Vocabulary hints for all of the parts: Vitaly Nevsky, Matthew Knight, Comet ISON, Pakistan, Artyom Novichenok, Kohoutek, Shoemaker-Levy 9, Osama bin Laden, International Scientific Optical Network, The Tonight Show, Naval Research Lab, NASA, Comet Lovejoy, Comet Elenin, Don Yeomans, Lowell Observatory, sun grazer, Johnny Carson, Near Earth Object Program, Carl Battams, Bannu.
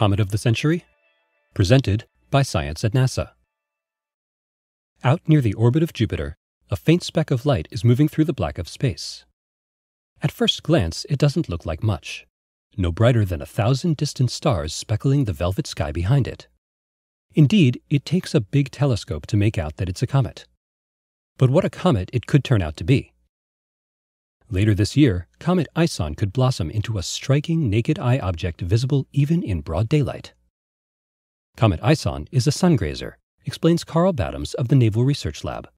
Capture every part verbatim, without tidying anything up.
Comet of the Century, presented by Science at NASA. Out near the orbit of Jupiter, a faint speck of light is moving through the black of space. At first glance, it doesn't look like much, no brighter than a thousand distant stars speckling the velvet sky behind it. Indeed, it takes a big telescope to make out that it's a comet. But what a comet it could turn out to be. Later this year, Comet ISON could blossom into a striking naked-eye object visible even in broad daylight. Comet ISON is a sungrazer, explains Carl Battams of the Naval Research Lab.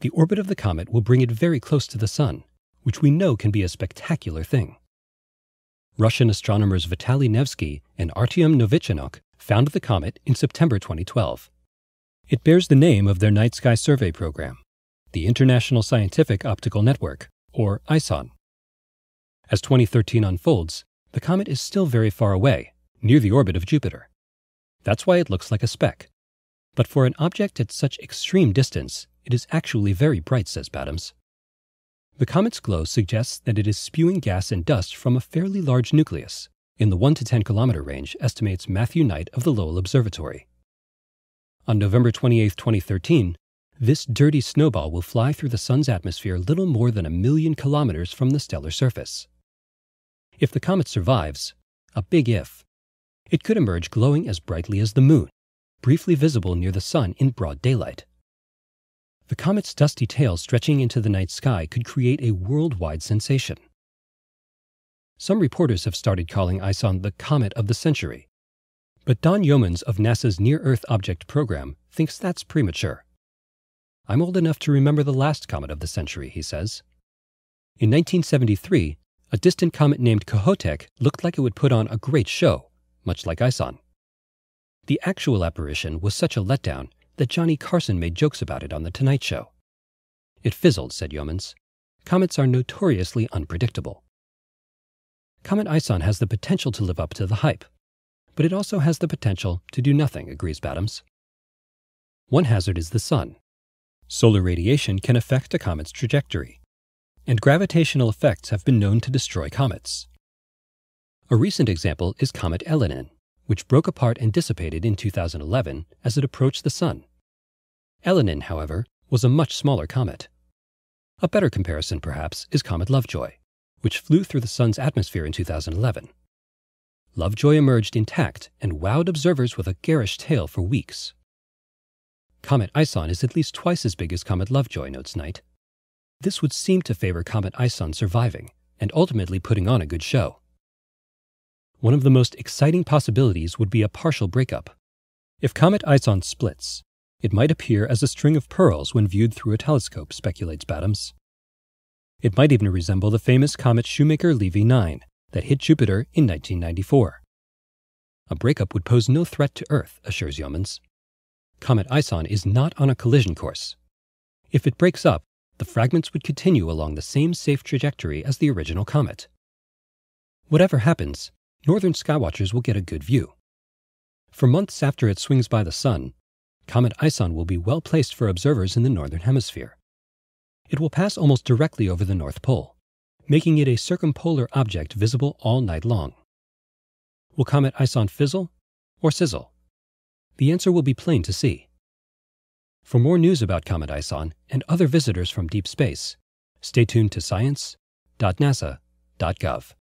The orbit of the comet will bring it very close to the sun, which we know can be a spectacular thing. Russian astronomers Vitaly Nevsky and Artyom Novichenok found the comet in September twenty twelve. It bears the name of their night sky survey program, the International Scientific Optical Network, or ISON. As twenty thirteen unfolds, the comet is still very far away, near the orbit of Jupiter. That's why it looks like a speck. But for an object at such extreme distance, it is actually very bright, says Battams. The comet's glow suggests that it is spewing gas and dust from a fairly large nucleus, in the one to ten kilometer range, estimates Matthew Knight of the Lowell Observatory. On November twenty-eighth, twenty thirteen, this dirty snowball will fly through the sun's atmosphere little more than a million kilometers from the stellar surface. If the comet survives, a big if, it could emerge glowing as brightly as the moon, briefly visible near the sun in broad daylight. The comet's dusty tail stretching into the night sky could create a worldwide sensation. Some reporters have started calling ISON the Comet of the Century, but Don Yeomans of NASA's Near Earth Object Program thinks that's premature. I'm old enough to remember the last comet of the century, he says. In nineteen seventy-three, a distant comet named Kohoutek looked like it would put on a great show, much like ISON. The actual apparition was such a letdown that Johnny Carson made jokes about it on The Tonight Show. It fizzled, said Yeomans. Comets are notoriously unpredictable. Comet ISON has the potential to live up to the hype, but it also has the potential to do nothing, agrees Battams. One hazard is the sun. Solar radiation can affect a comet's trajectory, and gravitational effects have been known to destroy comets. A recent example is Comet Elenin, which broke apart and dissipated in two thousand eleven as it approached the sun. Elenin, however, was a much smaller comet. A better comparison, perhaps, is Comet Lovejoy, which flew through the sun's atmosphere in two thousand eleven. Lovejoy emerged intact and wowed observers with a garish tail for weeks. Comet ISON is at least twice as big as Comet Lovejoy, notes Knight. This would seem to favor Comet ISON surviving and ultimately putting on a good show. One of the most exciting possibilities would be a partial breakup. If Comet ISON splits, it might appear as a string of pearls when viewed through a telescope, speculates Battams. It might even resemble the famous comet Shoemaker-Levy nine that hit Jupiter in nineteen ninety-four. A breakup would pose no threat to Earth, assures Yeomans. Comet ISON is not on a collision course. If it breaks up, the fragments would continue along the same safe trajectory as the original comet. Whatever happens, northern skywatchers will get a good view. For months after it swings by the sun, Comet ISON will be well placed for observers in the northern hemisphere. It will pass almost directly over the North Pole, making it a circumpolar object visible all night long. Will Comet ISON fizzle or sizzle? The answer will be plain to see. For more news about Comet ISON and other visitors from deep space, stay tuned to science dot nasa dot gov.